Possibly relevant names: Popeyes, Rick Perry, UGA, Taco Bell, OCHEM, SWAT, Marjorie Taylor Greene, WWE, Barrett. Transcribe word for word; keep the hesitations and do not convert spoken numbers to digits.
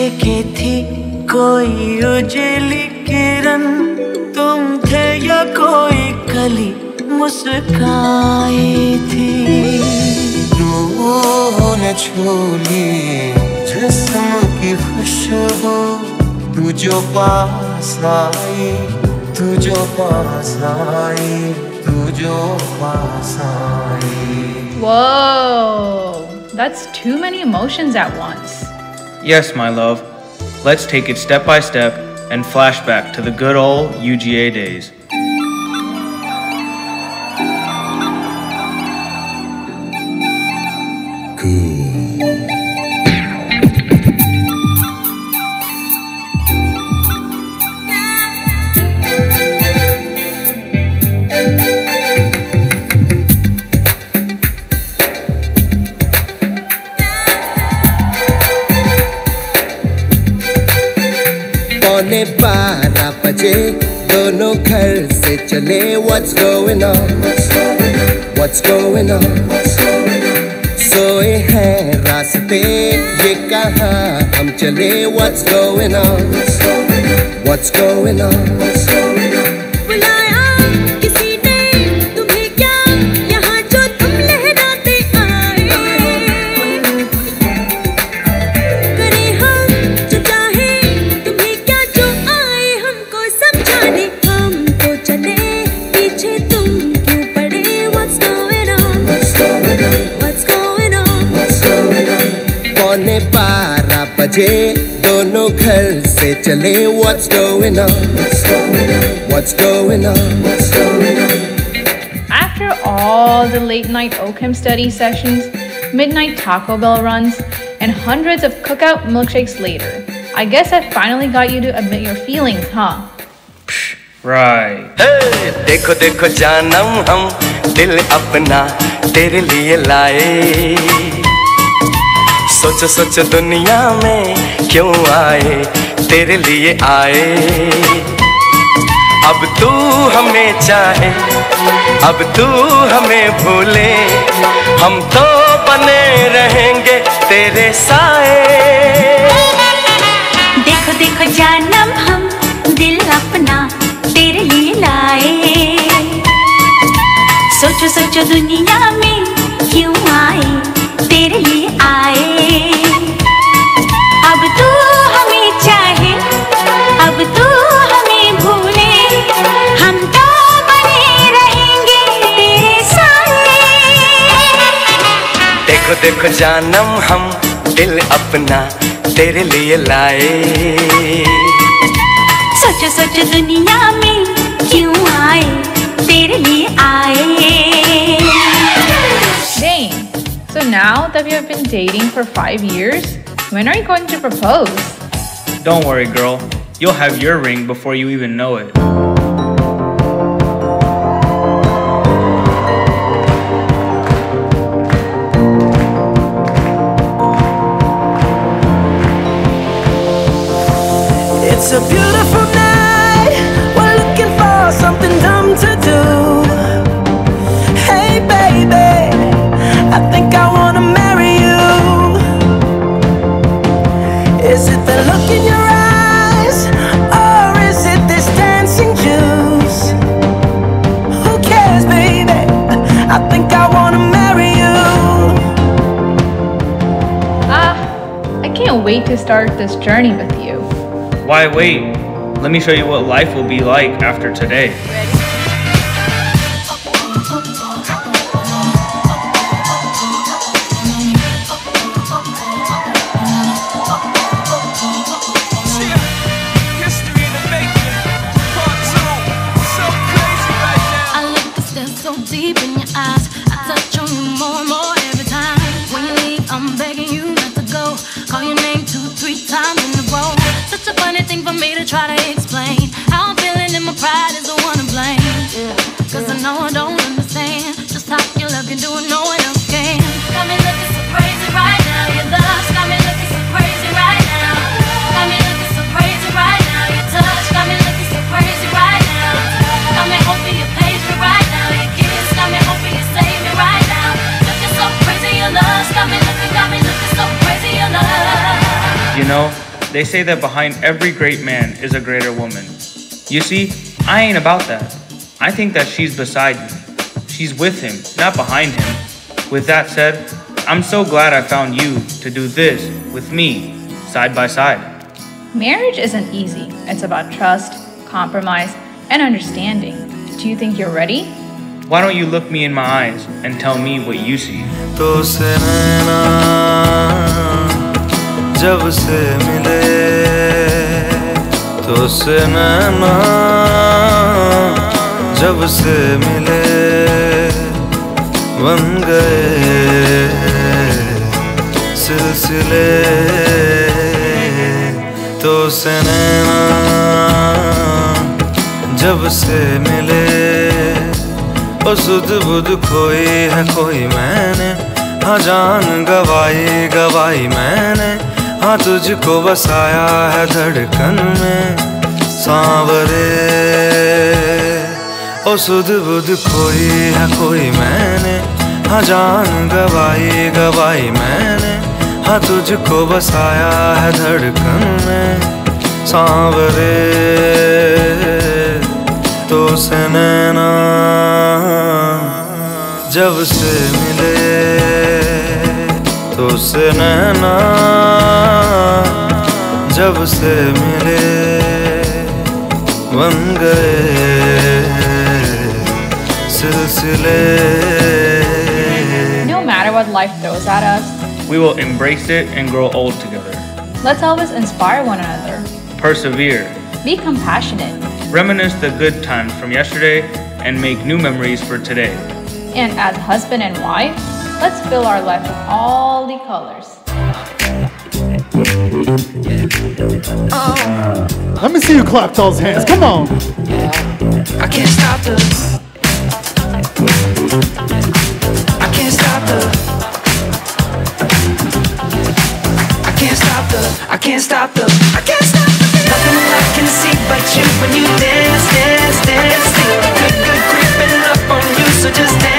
देखी थी कोई उजली किरण, तुम थे या कोई कली मुस्काई थी। रूह न छोली जिस्म की खुशबू, तू जो पास आई, तू जो पास आई, तू जो पास आई। Whoa! That's too many emotions at once. Yes, my love. Let's take it step by step and flash back to the good old U G A days. पौने बारह बजे दोनों घर से चले। What's going on? What's going on? सोए हैं रास्ते ये कहा हम चले। What's going on? What's going on? बुलाया किसी ने तुम्हें क्या यहाँ जो तुम लहराते आए। करे हम जो चाहे तुम्हें क्या जो आए हमको समझाने। हम तो चले पीछे तुम क्यों पड़े। What's going on? What's going on? पौने बारह बजे दोनों घर से चले। What's going on? What's going on? After all the late night OCHEM study sessions, midnight Taco Bell runs, and hundreds of cookout milkshakes later, I guess I finally got you to admit your feelings, huh? Right. Hey, देखो देखो जानम हम दिल अपना तेरे लिए लाए। सोचो सोचो दुनिया में क्यों आए, तेरे लिए आए। अब तू हमें चाहे, अब तू हमें भूले, हम तो बने रहेंगे तेरे साए। देखो देखो जानम हम दिल अपना तेरे लिए लाए। सोचो सोचो दुनिया में क्यों आए, तेरे लिए आए। अब तू हमें चाहे, अब तू हमें भूले, हम तो बने रहेंगे तेरे साए। देखो देखो जानम हम दिल अपना तेरे लिए लाए। सोचो सोचो दुनिया में क्यों आए, तेरे लिए आए। Dang. So now that you have been dating for five years, when are you going to propose? Don't worry, girl. You'll have your ring before you even know it. It's a beautiful night. We're looking for something dumb to do. Hey, baby, I think I wanna marry you. Is it the look in your eyes, or is it this dancing juice? Who cares, baby? I think I wanna marry you. Ah, I can't wait to start this journey with you. Why wait? Let me show you what life will be like after today. I look to stand so deep in your eyes. I touch on you more and more every time. When you leave, I'm begging you not to go. Call your name two, three times in a row. Such a funny thing for me to try to explain. How I'm feeling and my pride is the one to blame. Cause I know I don't understand just how you love can do it, no one else can. Got me looking so crazy right now. Your love's got me looking so crazy right now. Got me looking so crazy right now. Your touch got me looking so crazy right now. Got me hoping you page me right now. Your kiss got me hoping you save me right now. Looking so crazy, your love's got me looking, got me looking so crazy, your love. You know, They say that behind every great man is a greater woman. You see, I ain't about that. I think that she's beside me. She's with him, not behind him. With that said, I'm so glad I found you to do this with me, side by side. Marriage isn't easy. It's about trust, compromise, and understanding. Do you think you're ready? Why don't you look me in my eyes and tell me what you see? से नैना जब से मिले ओ सुध बुध खोई है खोई मैंने हाँ जान गवाई गवाई मैंने हाँ तुझको बसाया है धड़कन में सांवरे ओ सुध बुध खोई है खोई मैंने हाँ जान गवाई गवाई मैंने हाँ तुझको बसाया है धड़कन में सांवरे तो से नैना जब से मिले तो से नैना जब से मिले बन गए सिलसिले. No matter what life throws at us, we will embrace it and grow old together. Let's always inspire one another. Persevere. Be compassionate. Reminisce the good times from yesterday and make new memories for today. And as husband and wife, let's fill our life with all the colors. Oh. Let me see you clap those hands. Come on. I can't stop this. I can't stop this. I can't stop this. I can't stop this. I can't stop this. Nothing I can see but you when you dance, dance, dance. Good, good, creeping up on you, so just dance.